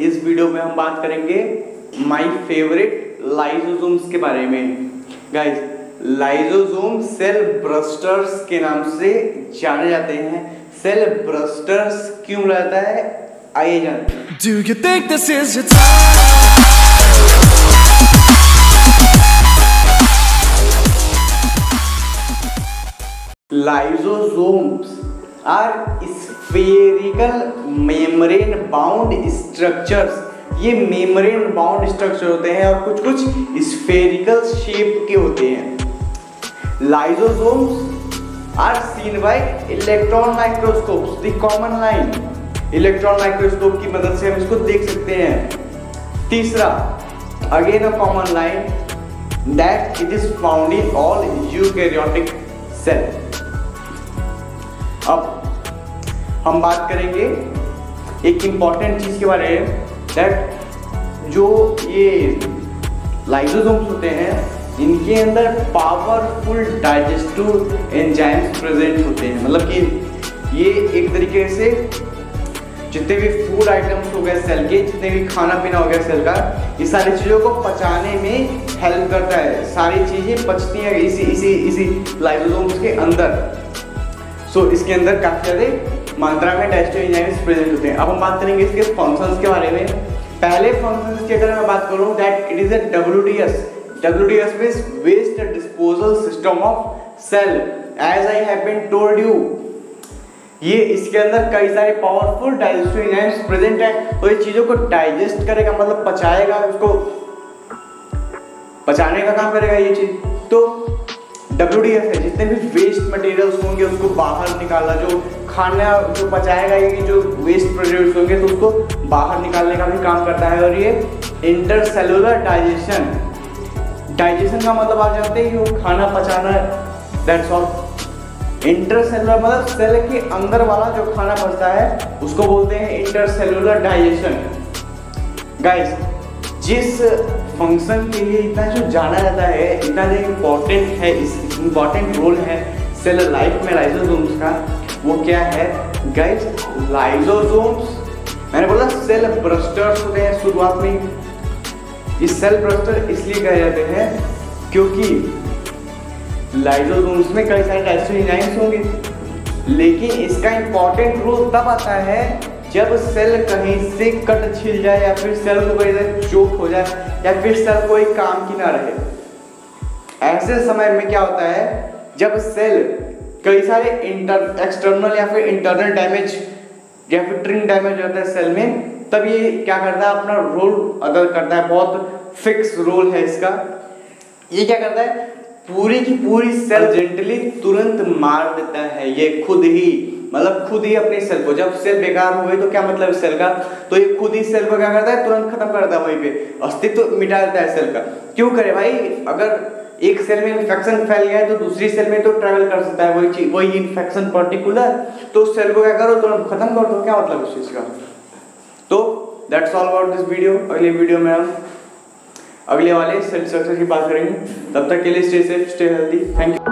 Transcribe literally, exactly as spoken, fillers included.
इस वीडियो में हम बात करेंगे माय फेवरेट लाइसोसोम्स के बारे में। गाइस, लाइसोसोम सेल ब्रस्टर्स के नाम से जाने जाते हैं। सेल ब्रस्टर्स क्यों बुलाता है, आइए जानते हैं। Do you think this is your time? Lysosomes are spherical membrane bound structures. ये मेम्ब्रेन बाउंड स्ट्रक्चर होते हैं और कुछ कुछ स्फेरिकल शेप के होते हैं। Lysosomes are seen by electron microscopes, the common line. Electron microscope की मदद से हम इसको देख सकते हैं। तीसरा, again a common line that it is found in all eukaryotic cell. अब हम बात करेंगे एक इम्पॉर्टेंट चीज के बारे में, दैट जो ये लाइसोसोम्स होते हैं इनके अंदर पावरफुल डाइजेस्टिव एंजाइम्स प्रेजेंट होते हैं। मतलब कि ये एक तरीके से जितने भी फूड आइटम्स हो गए सेल के, जितने भी खाना पीना हो गया सेल का, ये सारी चीज़ों को पचाने में हेल्प करता है। सारी चीज़ें पचती हैं इसी इसी इसी लाइसोसोम्स के अंदर। सो so, इसके अंदर काफ़ी ज़्यादा मात्रा में डाइजेस्टिव एंजाइम्स प्रेजेंट होते हैं। अब हम बात करेंगे इसके फंक्शंस के बारे में। पहले फंक्शंस की अगर मैं बात करूं, that it is a WDS. WDS means waste disposal system of cell, as I have been told you. ये इसके अंदर कई सारे पावरफुल डाइजेस्टिव एंजाइम्स प्रेजेंट है और ये चीज़ों को डाइजेस्ट करेगा, मतलब पचाएगा, उसको पचाने का काम करेगा ये चीज़। तो डब्ल्यूडीएस है, जितने भी वेस्ट मटेरियल्स होंगे उसको बाहर निकालना, जो खाना जो पचाएगा ये जो वेस्ट प्रोड्यूस होंगे तो उसको बाहर निकालने का भी काम करता है। और ये इंटरसेलुलर डाइजेशन, डाइजेशन का मतलब आप जानते हैं कि खाना पचाना, दैट्स ऑल। इंटरसेलुलर मतलब सेल के अंदर वाला जो खाना पचता है उसको बोलते हैं इंटरसेलुलर डाइजेशन। गाइस, जिस फंक्शन के लिए इतना जो जाना जाता है, इतना जो इम्पोर्टेंट है, इस इम्पॉर्टेंट रोल है सेल लाइफ में लाइसोसोम्स का, वो क्या है गाइस? लाइसोसोम्स, मैंने बोला सेल ब्रस्टर्स होते हैं शुरुआत में। इस सेल ब्रस्टर इसलिए कहे जाते हैं क्योंकि लाइसोसोम्स में कई सारे डाइजेस्टिव एंजाइम्स होंगे, लेकिन इसका इम्पोर्टेंट रोल तब आता है जब सेल कहीं से कट छिल जाए या फिर सेल को कहीं से चोक हो जाए या फिर सेल कोई काम की ना रहे। ऐसे समय में क्या होता है, जब सेल कई सारे इंटर एक्सटर्नल या फिर इंटरनल डैमेज या फिर ट्रिन डैमेज होता है सेल में, तब ये क्या करता है, अपना रोल अदा करता है। बहुत फिक्स रोल है इसका। ये क्या करता है, पूरी की पूरी सेल जेंटली तुरंत मार देता है ये खुद ही, मतलब खुद ही अपने सेल को। जब सेल बेकार हो गई तो क्या मतलब सेल का, तो ये खुद ही सेल को क्या करता है, तुरंत खत्म करता है, वहीं पे अस्तित्व तो मिटा देता है सेल का। क्यों करे भाई, अगर एक सेल में इन्फेक्शन फैल गया है तो दूसरी सेल में तो ट्रैवल कर सकता है वही चीज, वही इन्फेक्शन पर्टिकुलर, तो उस सेल को क्या करो, तुरंत खत्म कर दो, क्या मतलब उस चीज का। तो that's all about this video. अगले वीडियो में हम अगले वाले सेल स्ट्रक्चर की बात करेंगे। तब तक के लिए stay safe, stay healthy, thank you.